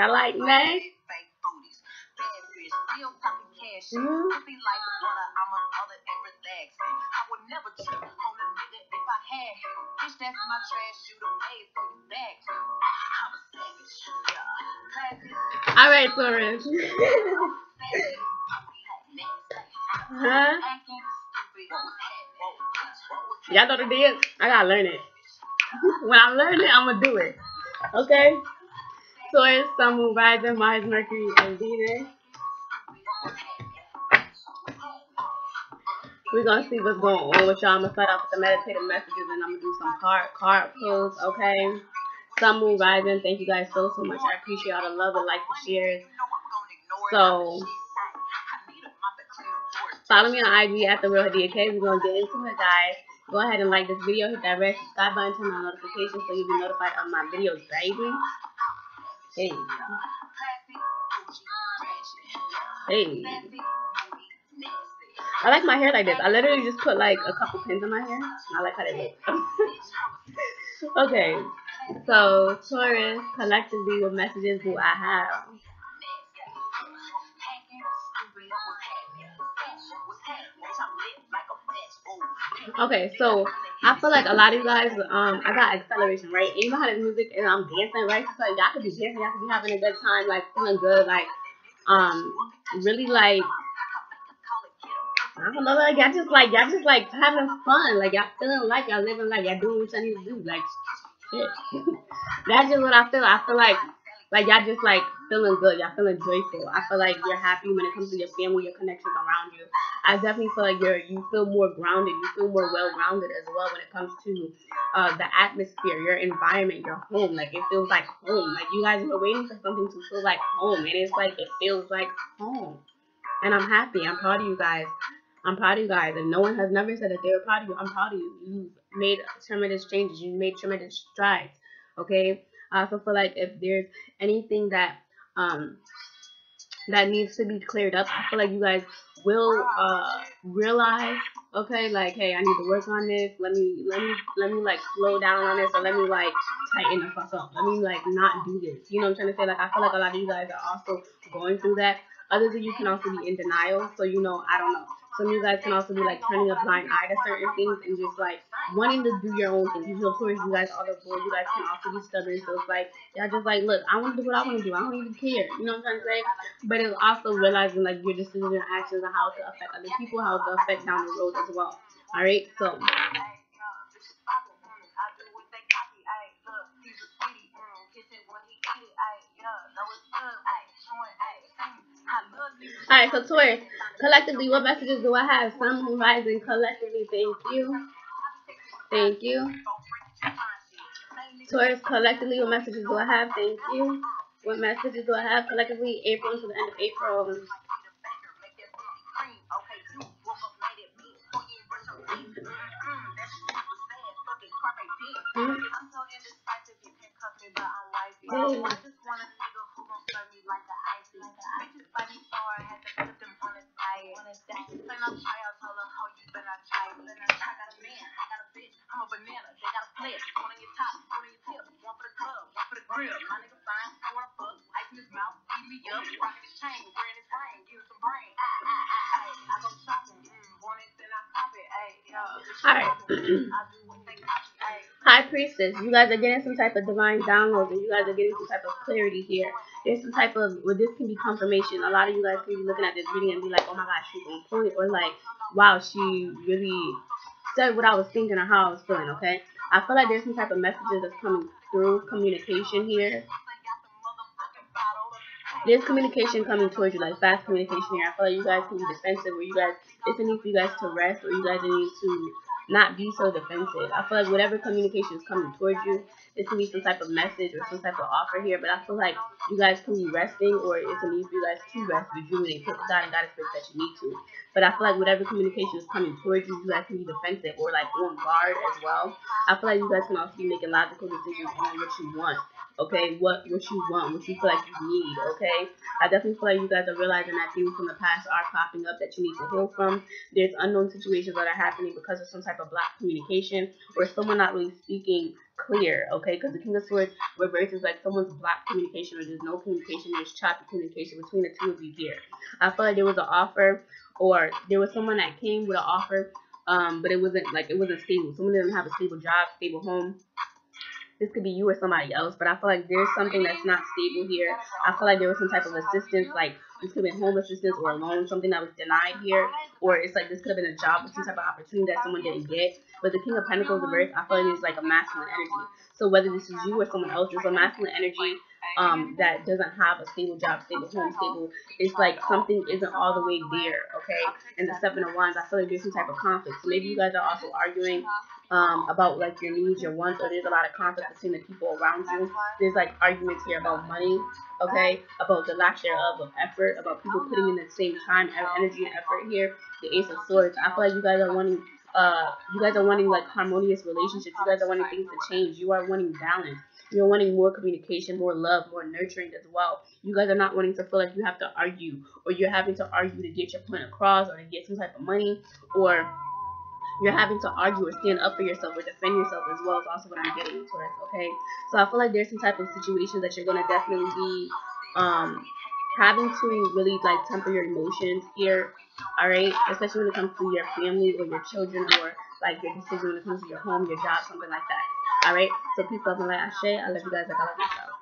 Y'all like May? I be like, I'm a mother and relaxing. I would never trip on a nigga if I had him. Bitch, that's my trash. Shoot a maid for you back. I'm a savage. Yeah. All right, Florence. Huh? Y'all know the dance? I gotta learn it. When I learn it, I'm gonna do it. Okay? Taurus, Sun, Moon, Rising, Mars, Mercury, and Venus. We're gonna see what's going on with y'all. I'm gonna start off with the meditative messages and I'm gonna do some card pulls, okay? Sun, Moon, Rising, thank you guys so much. I appreciate all the love and like the shares. So, follow me on IG at The Real Hadiya Kayy. We're gonna get into it, guys. Go ahead and like this video, hit that red subscribe button, turn on notifications so you'll be notified of my videos, baby. Hey. Hey. I like my hair like this. I literally just put like a couple pins in my hair. I like how they look. Okay. So, Taurus, collectively, what messages do I have? Okay, so I feel like a lot of you guys, I got acceleration, right? And you know how this music and I'm dancing, right? So y'all could be dancing, y'all could be having a good time, like feeling good, like really like I don't know, like y'all just like having fun, like y'all feeling like y'all living like y'all doing what y'all need to do, like shit. That's just what I feel. I feel like y'all just like feeling good, y'all feeling joyful. I feel like you're happy when it comes to your family, your connections around you. I definitely feel like you feel more grounded, you feel more well grounded as well when it comes to the atmosphere, your environment, your home. Like it feels like home. Like you guys were waiting for something to feel like home, and it's like it feels like home. And I'm happy. I'm proud of you guys. I'm proud of you guys, and no one has never said that they were proud of you. I'm proud of you. You've made tremendous changes. You've made tremendous strides. Okay. I also feel like if there's anything that that needs to be cleared up, I feel like you guys will realize, okay, like, hey, I need to work on this. Let me like slow down on this, or let me like tighten the fuck up. Let me like not do this. You know what I'm trying to say? Like I feel like a lot of you guys are also going through that. Others of you can also be in denial. So you know, I don't know. Some of you guys can also be like turning a blind eye to certain things and just like wanting to do your own things. You know, towards you guys all the board, you guys can also be stubborn. So it's like y'all just like, look, I want to do what I want to do. I don't even care. You know what I'm trying to say? But it's also realizing like your decisions and actions and how to affect other people, how to affect down the road as well. All right, so. Alright, so Taurus, collectively, what messages do I have? Sun, Moon, Rising, collectively, thank you. Thank you. Taurus, collectively, what messages do I have? Thank you. What messages do I have? Collectively, April to the end of April. Alright. High Priestess, you guys are getting some type of divine downloads, and you guys are getting some type of clarity here. There's some type of, well, this can be confirmation. A lot of you guys can be looking at this reading and be like, oh my gosh, she's on point, or like, wow, she really said what I was thinking or how I was feeling, okay? I feel like there's some type of messages that's coming through communication here. There's communication coming towards you, like fast communication here. I feel like you guys can be defensive, or you guys, it's a need for you guys to rest, or you guys need to not be so defensive. I feel like whatever communication is coming towards you, this can be some type of message or some type of offer here, but I feel like you guys can be resting, or it's a need for you guys to rest, rejuvenate, put God in God's place that you need to. But I feel like whatever communication is coming towards you, you guys can be defensive or like on guard as well. I feel like you guys can also be making logical decisions on what you want. Okay, what you want, what you feel like you need, okay? I definitely feel like you guys are realizing that things from the past are popping up that you need to heal from. There's unknown situations that are happening because of some type of blocked communication or someone not really speaking clear, okay? Because the King of Swords reverses like someone's blocked communication, or there's no communication, there's choppy communication between the two of you here. I feel like there was an offer, or there was someone that came with an offer, but it wasn't stable. Someone didn't have a stable job, stable home. This could be you or somebody else, but I feel like there's something that's not stable here. I feel like there was some type of assistance, like this could have been home assistance or a loan, something that was denied here. Or it's like this could have been a job with some type of opportunity that someone didn't get. But the King of Pentacles reversed, I feel like it's like a masculine energy. So whether this is you or someone else, it's a masculine energy that doesn't have a stable job, stable home, stable. It's like something isn't all the way there, okay? And the Seven of Wands, I feel like there's some type of conflict. So maybe you guys are also arguing about like your needs, your wants, or there's a lot of conflict between the people around you. There's like arguments here about money, okay, about the lack thereof of effort, about people putting in the same time, energy, and effort here. The Ace of Swords, I feel like you guys are wanting like harmonious relationships. You guys are wanting things to change. You are wanting balance. You're wanting more communication, more love, more nurturing as well. You guys are not wanting to feel like you have to argue, or you're having to argue to get your point across, or to get some type of money, or you're having to argue or stand up for yourself or defend yourself as well. Is also what I'm getting towards, okay? So I feel like there's some type of situations that you're going to definitely be having to really, like, temper your emotions here, all right? Especially when it comes to your family or your children, or, like, your decision when it comes to your home, your job, something like that, all right? So peace, love, and light, Ashe. I love you guys like I love myself.